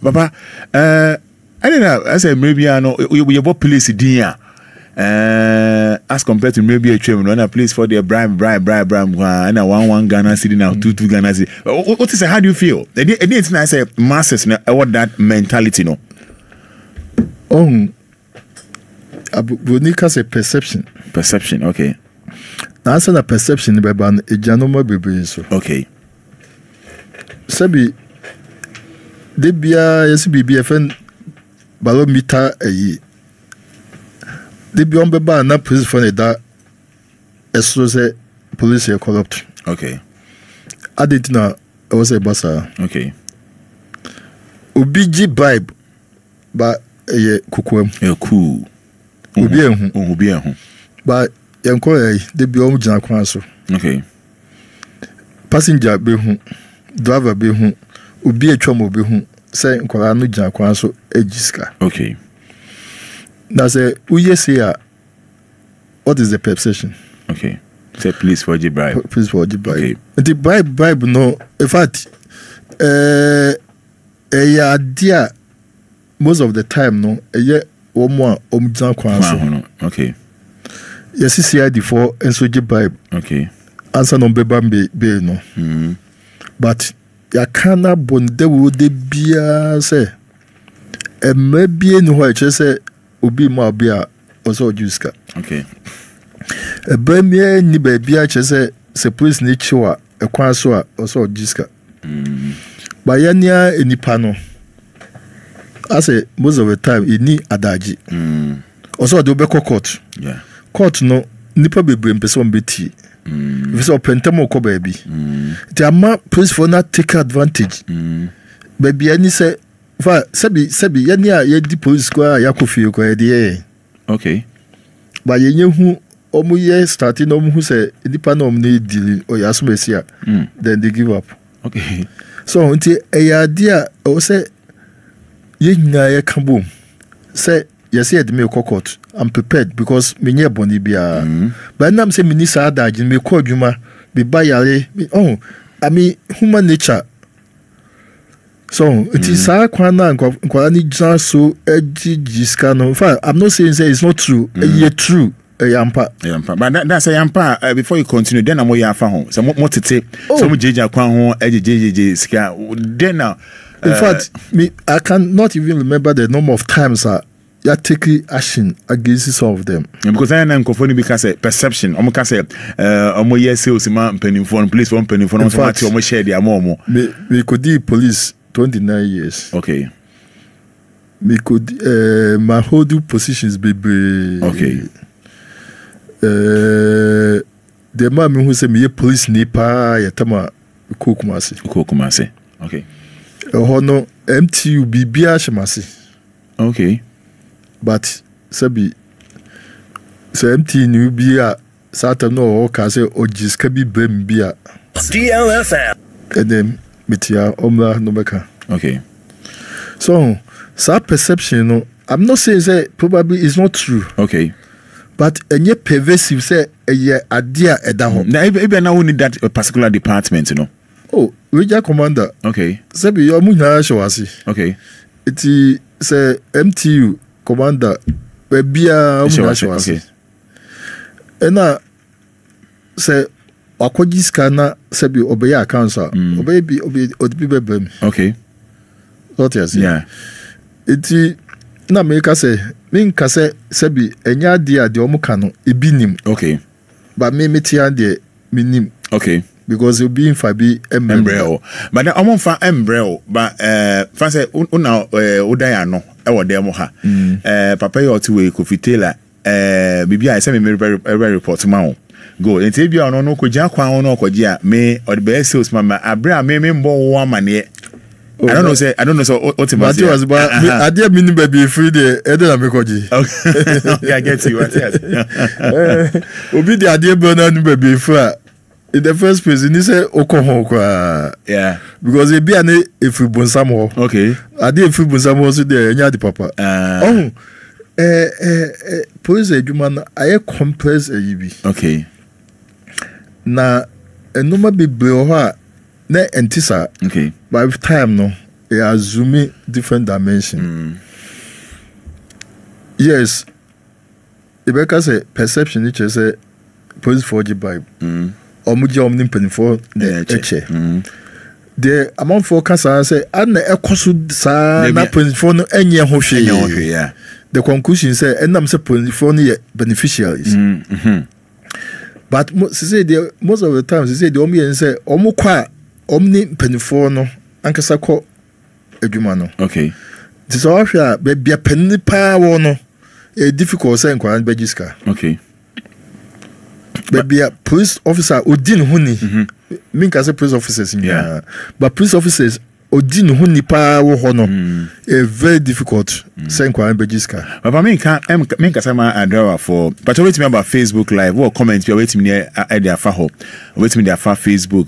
Papa, I don't know. I said maybe I know we have a police dinner as compared to maybe a chairman on a place for their bribe and a 1-1 Ghana city now 2-2 Ghana city. What is it? How do you feel? It's I say masses now. What that mentality no? Bonika say perception. Perception, okay. Now say the perception be ban a janoma be so. Okay. Sebi. De bia yesu bibi efen barometer eyi de bi on be ba na police for that eso say police are corrupt. Okay, I didn't know I was a basa. Okay, obiji vibe ba ye kukwam ye cool obi ehun ba yenko eyi de bi on jina kwan so. Okay, passenger be hu, driver be hu, obi atwa mo be hu say nkwara no gina kwa so ejiska. Okay, na say uye say what is the perception? Okay, say please for the bribe, please for the bribe. Okay. The bribe no, in fact yeah dia most of the time no yeah omo omgina kwa so. Okay, yes say before enso the bribe. Okay, answer no be be no. But ya kana bonde wo de bia se emme bia ni ho eche se obi ma bia oso ojuska. Okay, ebemie ni ba bia che se police ni chiwa ekwan so a oso ojuska. Ba ya nia enipa no ase most of the time ini adaji oso de obekọ court. Yeah, court no nipa bebre mpeso mbeti. If so pentamo ko baby. The ama police for not take advantage. Baby any say fa sebi yani a ye di police kwa yakofie kwa de. Okay. Ba ye hu omu ye starting omu hu say nipa na omu na deal o ya so mesia. Then they give up. Okay. So unti eya dia o say ye nya ye kan bom. Say yes, I had me court. I'm prepared because me near Bonnie Bia. But now I'm saying, Minister Adagin, me call Juma, be by Yale. Oh, I mean, human nature. So it is our Kwana and Kwanija so edgy Giscano. In fact, I'm not saying say it's not true. It's true. Yampa. But that's a yampa. Before you continue, then I'm going to find some more to say. Some JJ Kwan, edgy JJ Ska. Then now, in fact, me, I cannot even remember the number of times you are taking action against some of them. Yeah, because I am confronting because perception. I'm because I'm here sales man penny phone police one penny phone. I'm so share their more. We could do police 29 years. Okay. We could my whole do positions baby. Okay. The man who say me police nipa yatama kukumasi. Okay. Oh no, MTU BBA shemasi. Okay. But sabi so empty new beer Saturn or Case or Jiskabi Bem beer. DLFM. And then Mitia Omla Nobeka. Okay. So that perception no, I'm not saying say probably is not true. Okay. But any pervasive say a year idea at that home. Now even I only that particular department, you know. Oh, Ranger Commander. Okay. Sabi your Muna Shawasi. Okay. It is say MTU. Commander, Bia Mashwasi. And now, say, Aquajis canna, Sebi Obeya Council, Obey, Obey, okay. Not yes, yeah. It na make us say, Minkase, Sebi, and ya dear, the Omocano, Ibinim, okay. But me, Metian, de Minim, okay. Because you'll be in Fabi Embreo. But I'm on for Embreo, but Fase Una Udayano. Ewa demo ha. Papa yotuwe kufitela. Bibia isemi me report mao. Go. Nti bibia ono kujia kwa ono kujia. Me odbe sales mama. Abra me mbo wamane. I don't know. But it was about. I did mean baby free day. I don't know. Okay, I get you. What yes. Obi the idea burner baby free. In the first place, you say Okoho. Yeah. Because it be an if you bun some more. Okay. I did if you bun some more so there any other papa. Police human I complex a yibi. Okay. Na a number be blow her ne antisa. Okay. By time no, they are assuming different dimension. Mm. Yes, Rebecca said perception which is a post for the Bible. The amount for cancer say and the ecosu the conclusion say and I'm say beneficiaries. But she say the most of the time she say the omni say omo kwa omni penifo no ankasa kɔ adwuma no. Okay. Ti so ahwɛ a be penipa wo no e difficult say nkwan be giska. Okay. Be a police officer odin ho ni. Minka say police officers ni. Yeah. But police officers odin ho ni pa wo ho no e very difficult say nkwan be giska. But minka say ma adora for but wait me about Facebook live or comment you wait me near at their fa ho. Wait me their fa Facebook